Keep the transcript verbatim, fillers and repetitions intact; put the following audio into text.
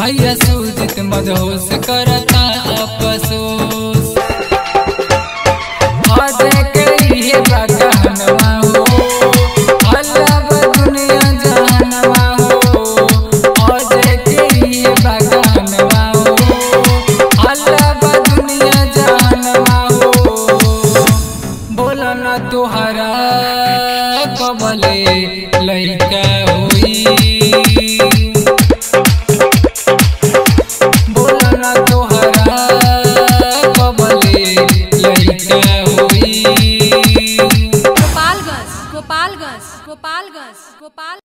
भैया सूजित मदहोश करता अफसोस गोपालगंज गोपालगंज गोपाल